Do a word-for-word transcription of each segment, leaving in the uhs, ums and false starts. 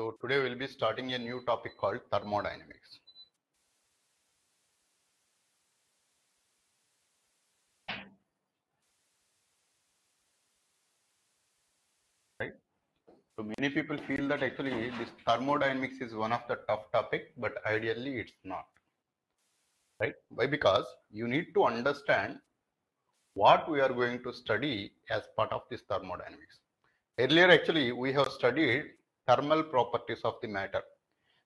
So today we'll be starting a new topic called thermodynamics. Right? So many people feel that actually this thermodynamics is one of the tough topic, but ideally it's not. Right? Why? Because you need to understand what we are going to study as part of this thermodynamics. Earlier actually we have studied thermal properties of the matter.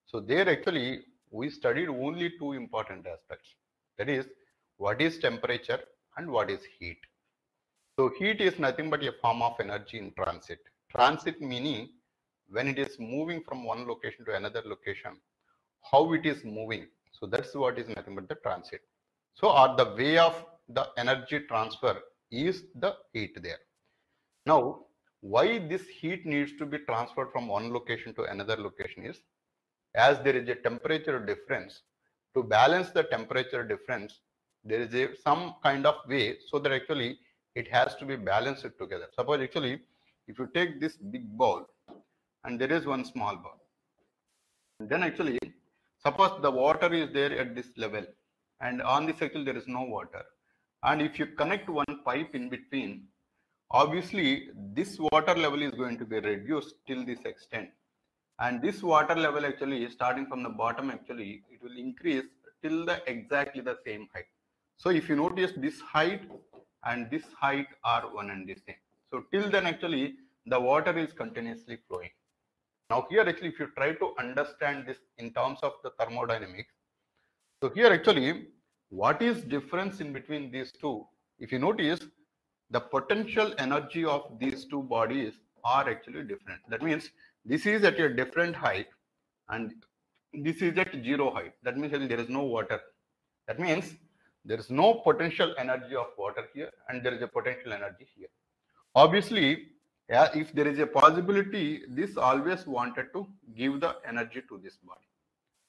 So there actually we studied only two important aspects, that is what is temperature and what is heat. So heat is nothing but a form of energy in transit. Transit meaning when it is moving from one location to another location, how it is moving. So that's what is nothing but the transit. So or the way of the energy transfer is the heat there. Now why this heat needs to be transferred from one location to another location is, as there is a temperature difference, to balance the temperature difference there is a some kind of way so that actually it has to be balanced together. Suppose actually if you take this big bowl and there is one small bowl, then actually suppose the water is there at this level and on this actually there is no water, and if you connect one pipe in between, obviously this water level is going to be reduced till this extent, and this water level actually starting from the bottom actually it will increase till the exactly the same height. So if you notice this height and this height are one and the same. So till then actually the water is continuously flowing. Now here actually if you try to understand this in terms of the thermodynamics, so here actually what is difference in between these two? If you notice, the potential energy of these two bodies are actually different. That means this is at a different height and this is at zero height. That means there is no water. That means there is no potential energy of water here and there is a potential energy here. Obviously, yeah, if there is a possibility, this always wanted to give the energy to this body.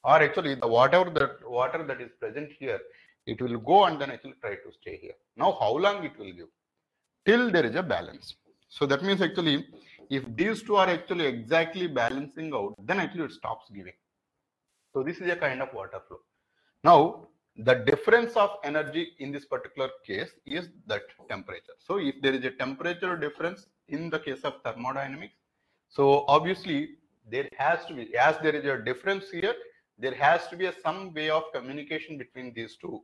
Or actually the whatever that water that is present here, it will go and then it will try to stay here. Now how long it will give? Till there is a balance. So that means actually if these two are actually exactly balancing out, then actually it stops giving. So this is a kind of water flow. Now the difference of energy in this particular case is that temperature. So if there is a temperature difference in the case of thermodynamics, so obviously there has to be, as there is a difference here, there has to be a, some way of communication between these two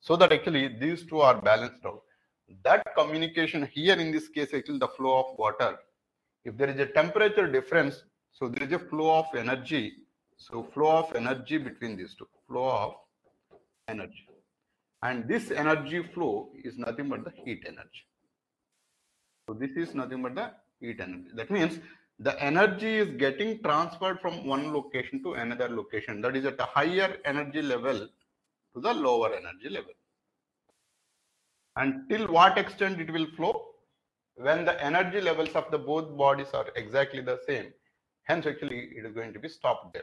so that actually these two are balanced out. That communication here in this case actually the flow of water. If there is a temperature difference, so there is a flow of energy. So flow of energy between these two, flow of energy, and this energy flow is nothing but the heat energy. So this is nothing but the heat energy. That means the energy is getting transferred from one location to another location, that is at a higher energy level to the lower energy level. And till what extent it will flow? When the energy levels of the both bodies are exactly the same, hence actually it is going to be stopped there.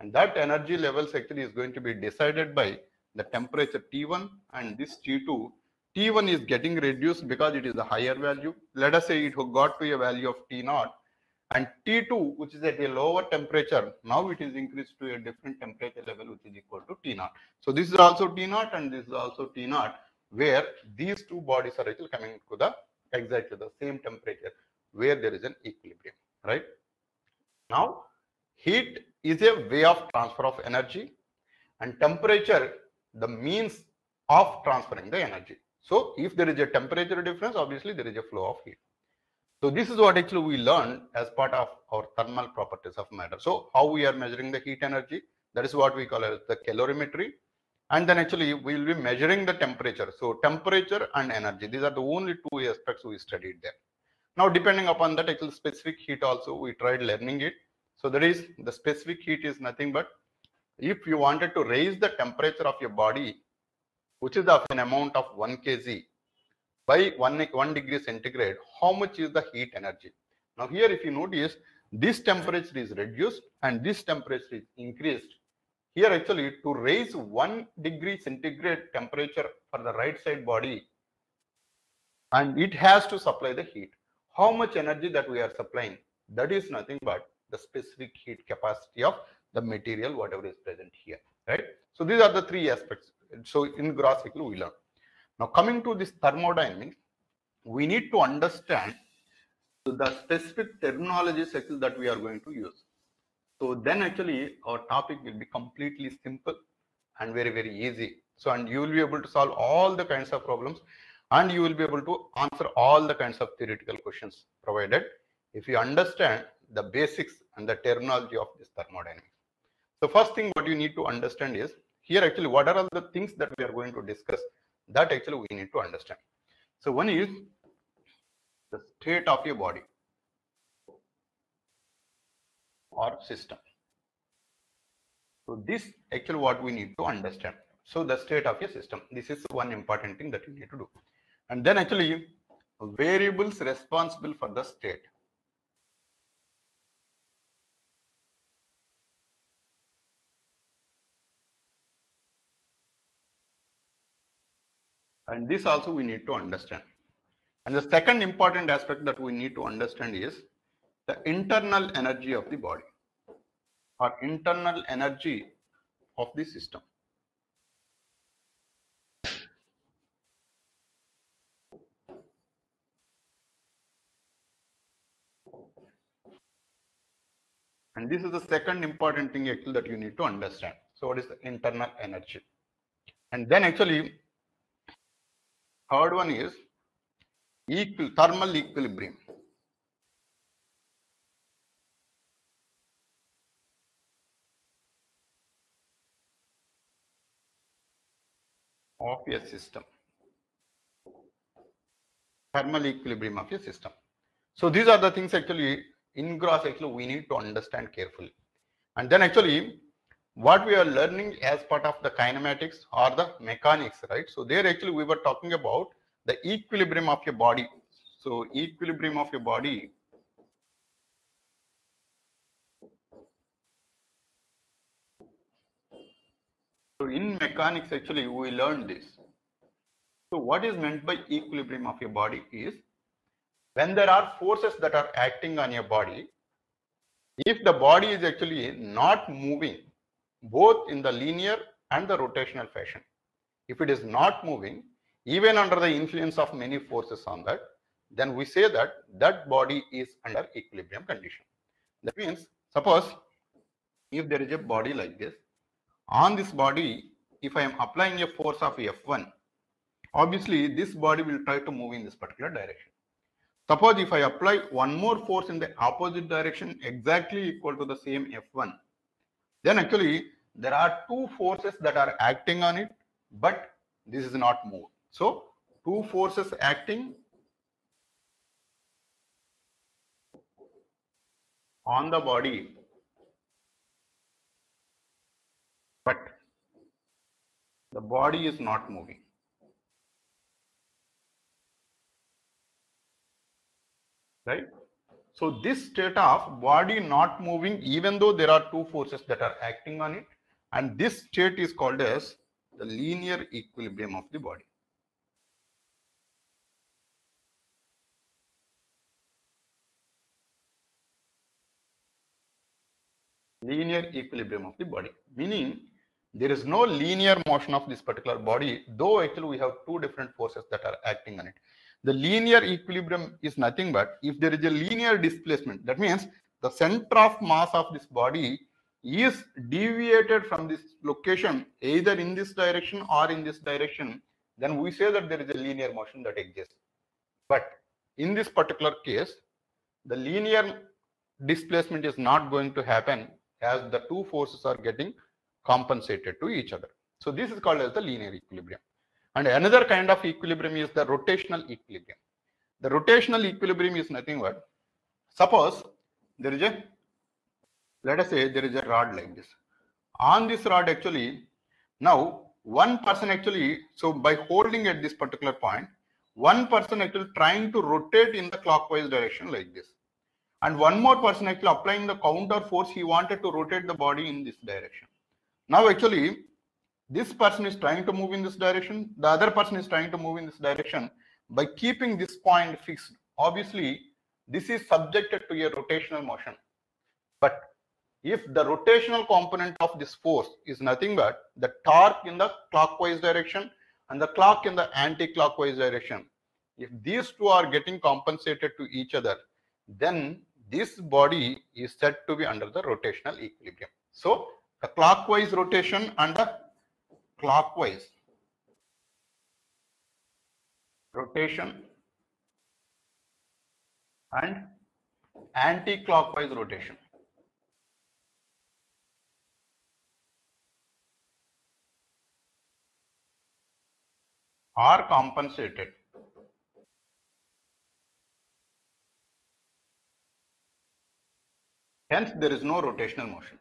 And that energy levels actually is going to be decided by the temperature T one and this T two. T one is getting reduced because it is the higher value. Let us say it got to a value of T zero, and T two, which is at a lower temperature, now it is increased to a different temperature level which is equal to T zero. So this is also T zero and this is also T zero, where these two bodies are actually coming to the exactly the same temperature where there is an equilibrium. Right? Now heat is a way of transfer of energy and temperature the means of transferring the energy. So if there is a temperature difference, obviously there is a flow of heat. So this is what actually we learned as part of our thermal properties of matter. So how we are measuring the heat energy, that is what we call as the calorimetry. And then actually we will be measuring the temperature. So temperature and energy, these are the only two aspects we studied there. Now depending upon that actual specific heat also we tried learning it. So there is the specific heat is nothing but if you wanted to raise the temperature of your body, which is of an amount of one kilogram by one, one degree centigrade, how much is the heat energy? Now here if you notice, this temperature is reduced and this temperature is increased. Here actually to raise one degree centigrade temperature for the right side body, and it has to supply the heat. How much energy that we are supplying? That is nothing but the specific heat capacity of the material, whatever is present here, right? So these are the three aspects. So in gross cycle we learn. Now coming to this thermodynamics, we need to understand the specific terminology cycle that we are going to use. So then actually our topic will be completely simple and very, very easy. So, and you will be able to solve all the kinds of problems, and you will be able to answer all the kinds of theoretical questions, provided if you understand the basics and the terminology of this thermodynamics. So first thing what you need to understand is, here actually what are all the things that we are going to discuss, that actually we need to understand. So one is the state of your body or system. So this actually what we need to understand. So the state of your system, this is one important thing that you need to do. And then actually variables responsible for the state. And this also we need to understand. And the second important aspect that we need to understand is the internal energy of the body or internal energy of the system. And this is the second important thing actually that you need to understand. So what is the internal energy? And then actually third one is equal thermal equilibrium. Of your system, thermal equilibrium of your system. So these are the things actually in gross cycle we need to understand carefully. And then actually what we are learning as part of the kinematics or the mechanics, right? So there actually we were talking about the equilibrium of your body. So equilibrium of your body So in mechanics actually we learned this. So what is meant by equilibrium of your body is, when there are forces that are acting on your body, if the body is actually not moving both in the linear and the rotational fashion, if it is not moving even under the influence of many forces on that, then we say that that body is under equilibrium condition. That means suppose if there is a body like this, on this body, if I am applying a force of F one, obviously this body will try to move in this particular direction. Suppose if I apply one more force in the opposite direction, exactly equal to the same F one, then actually there are two forces that are acting on it, but this is not moved. So two forces acting on the body, but the body is not moving. Right? So this state of body not moving, even though there are two forces that are acting on it, and this state is called as the linear equilibrium of the body. Linear equilibrium of the body, meaning there is no linear motion of this particular body, though actually we have two different forces that are acting on it. The linear equilibrium is nothing but if there is a linear displacement, that means the center of mass of this body is deviated from this location either in this direction or in this direction, then we say that there is a linear motion that exists. But in this particular case, the linear displacement is not going to happen as the two forces are getting compensated to each other. So this is called as the linear equilibrium. And another kind of equilibrium is the rotational equilibrium. The rotational equilibrium is nothing but, suppose there is a, let us say there is a rod like this. On this rod actually, now one person actually, so by holding at this particular point, one person actually trying to rotate in the clockwise direction like this. And one more person actually applying the counter force, he wanted to rotate the body in this direction. Now actually, this person is trying to move in this direction, the other person is trying to move in this direction. By keeping this point fixed, obviously, this is subjected to a rotational motion. But if the rotational component of this force is nothing but the torque in the clockwise direction and the clock in the anti-clockwise direction, if these two are getting compensated to each other, then this body is said to be under the rotational equilibrium. So the clockwise rotation and the clockwise rotation and anti-clockwise rotation are compensated . Hence there is no rotational motion.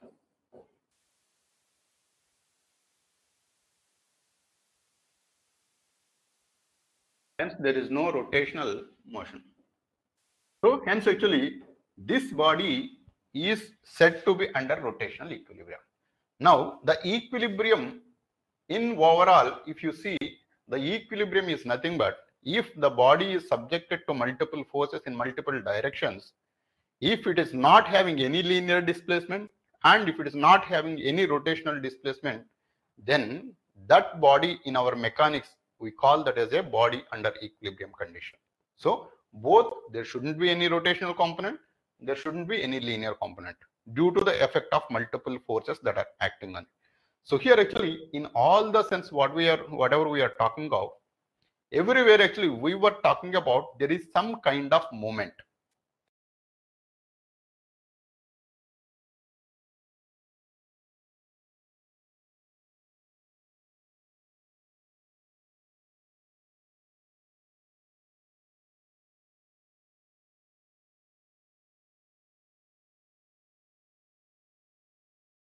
Hence there is no rotational motion. So hence actually this body is said to be under rotational equilibrium. Now the equilibrium in overall, if you see, the equilibrium is nothing but if the body is subjected to multiple forces in multiple directions, if it is not having any linear displacement and if it is not having any rotational displacement, then that body in our mechanics we call that as a body under equilibrium condition. So both, there shouldn't be any rotational component, there shouldn't be any linear component due to the effect of multiple forces that are acting on it. So here actually in all the sense what we are whatever we are talking about, everywhere actually we were talking about there is some kind of moment.